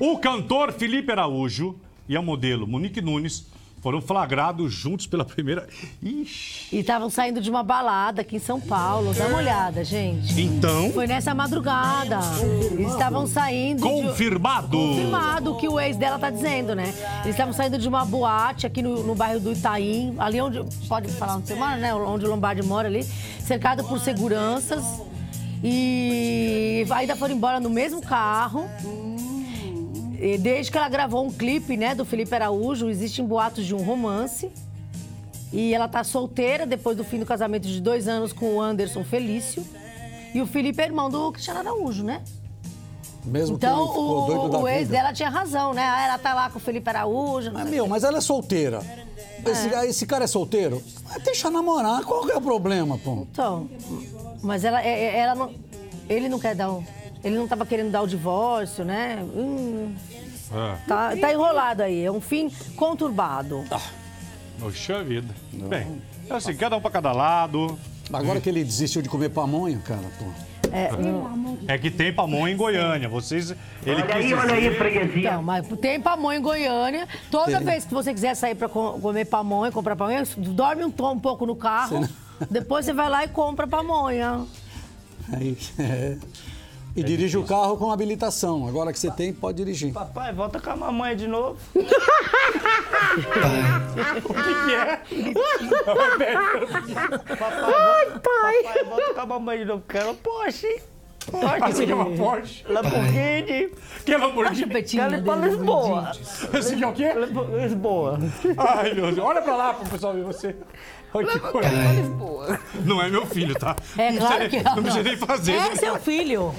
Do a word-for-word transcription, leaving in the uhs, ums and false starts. O cantor Felipe Araújo e a modelo Munik Nunes foram flagrados juntos pela primeira... Ixi. E estavam saindo de uma balada aqui em São Paulo. Dá uma olhada, gente. Então... Foi nessa madrugada. Eles estavam saindo... Confirmado! De... Confirmado o que o ex dela tá dizendo, né? Eles estavam saindo de uma boate aqui no, no bairro do Itaim. Ali onde... Pode falar onde você mora, né? Onde o Lombardi mora ali. Cercado por seguranças. E ainda foram embora no mesmo carro. Desde que ela gravou um clipe, né, do Felipe Araújo, existem boatos de um romance. E ela tá solteira depois do fim do casamento de dois anos com o Anderson Felício. E o Felipe é irmão do Cristiano Araújo, né? Mesmo então, que ele ficou doido da vida. Então o ex dela tinha razão, né? Ela tá lá com o Felipe Araújo... Não é meu, mas ela é solteira. Esse, é. esse cara é solteiro? Deixa namorar, qual que é o problema, pô? Então, mas ela, ela não, ele não quer dar um... Ele não estava querendo dar o divórcio, né? Hum, ah. tá, tá enrolado aí, é um fim conturbado. Ah. Poxa vida. Não. Bem, é assim, cada um para cada lado. Agora que ele desistiu de comer pamonha, cara, pô. É, eu... é que tem pamonha em Goiânia. Vocês... Ele olha aí, olha aí, freguesia. Não, mas tem pamonha em Goiânia. Toda tem. vez que você quiser sair para comer pamonha, comprar pamonha, dorme um, tom, um pouco no carro, você não... depois você vai lá e compra pamonha. Aí, é... E dirige o carro com habilitação. Agora que você tem, pode dirigir. Papai, volta com a mamãe de novo. O que é? Papai, Ai, volta, pai. Papai, volta com a mamãe de novo. Quero Porsche, hein? Porsche. Você é uma Porsche? Lamborghini. Que é Lamborghini? Quero ir pra Lisboa. Você quer o quê? Lisboa. Ai, meu Deus. Olha pra lá pro pessoal ver você. Oi, que coisa. Não é meu filho, tá? É claro que não. Não precisa nem fazer. É seu filho.